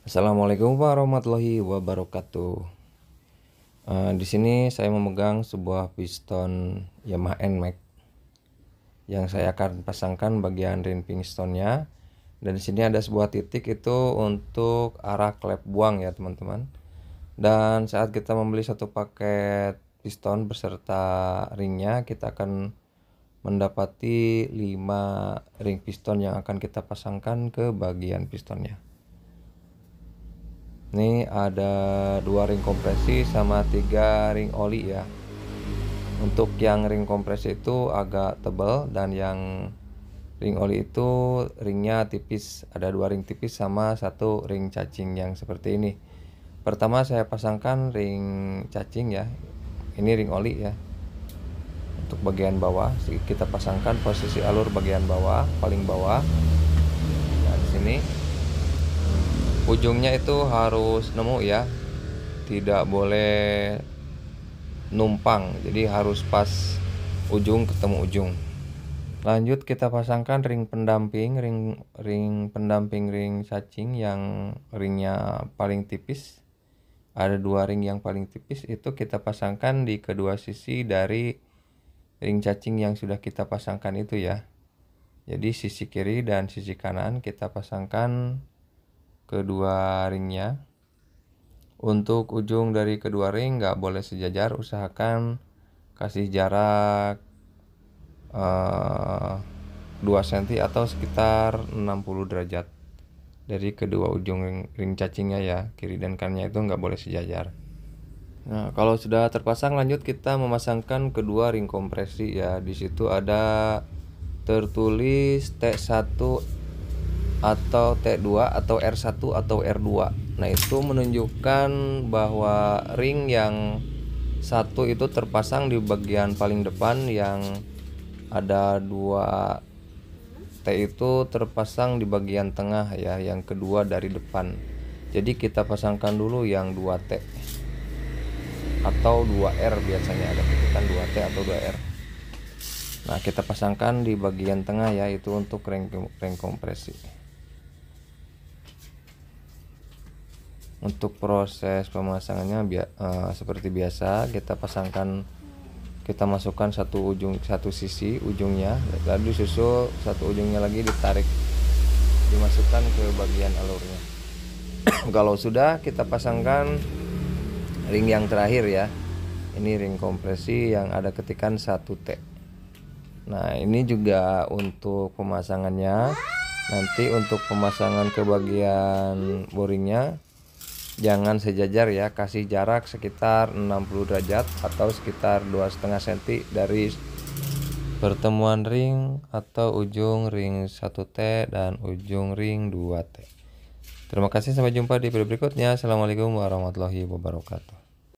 Assalamualaikum warahmatullahi wabarakatuh. Di sini saya memegang sebuah piston Yamaha Nmax yang saya akan pasangkan bagian ring pistonnya. Dan di sini ada sebuah titik itu untuk arah klep buang ya teman-teman. Dan saat kita membeli satu paket piston beserta ringnya, kita akan mendapati 5 ring piston yang akan kita pasangkan ke bagian pistonnya. Ini ada 2 ring kompresi sama 3 ring oli ya. Untuk yang ring kompresi itu agak tebal, dan yang ring oli itu ringnya tipis. Ada 2 ring tipis sama 1 ring cacing yang seperti ini. Pertama saya pasangkan ring cacing ya. Ini ring oli ya, untuk bagian bawah. Kita pasangkan posisi alur bagian bawah, paling bawah. Nah, di sini ujungnya itu harus nemu ya, tidak boleh numpang, jadi harus pas ujung ketemu ujung. Lanjut kita pasangkan ring pendamping, ring cacing yang ringnya paling tipis. Ada 2 ring yang paling tipis itu kita pasangkan di kedua sisi dari ring cacing yang sudah kita pasangkan itu ya. Jadi sisi kiri dan sisi kanan kita pasangkan kedua ringnya. Untuk ujung dari kedua ring nggak boleh sejajar, usahakan kasih jarak 2 cm atau sekitar 60 derajat dari kedua ujung ring cacingnya ya. Kiri dan kanannya itu nggak boleh sejajar. Nah, kalau sudah terpasang, lanjut kita memasangkan kedua ring kompresi ya. Di situ ada tertulis T1 atau T2 atau R1 atau R2. Nah, itu menunjukkan bahwa ring yang satu itu terpasang di bagian paling depan, yang ada 2 T itu terpasang di bagian tengah ya, yang kedua dari depan. Jadi kita pasangkan dulu yang 2 T atau 2R, biasanya ada ketikan 2T atau 2R. Nah, kita pasangkan di bagian tengah ya, itu untuk ring kompresi. Untuk proses pemasangannya seperti biasa, kita masukkan satu sisi ujungnya, lalu susul satu ujungnya lagi, ditarik, dimasukkan ke bagian alurnya. Kalau sudah, kita pasangkan ring yang terakhir ya. Ini ring kompresi yang ada ketikan 1T. Nah, ini juga untuk pemasangannya. Nanti untuk pemasangan ke bagian boringnya jangan sejajar ya, kasih jarak sekitar 60 derajat atau sekitar 2,5 cm dari pertemuan ring atau ujung ring 1T dan ujung ring 2T. Terima kasih, sampai jumpa di video berikutnya. Assalamualaikum warahmatullahi wabarakatuh.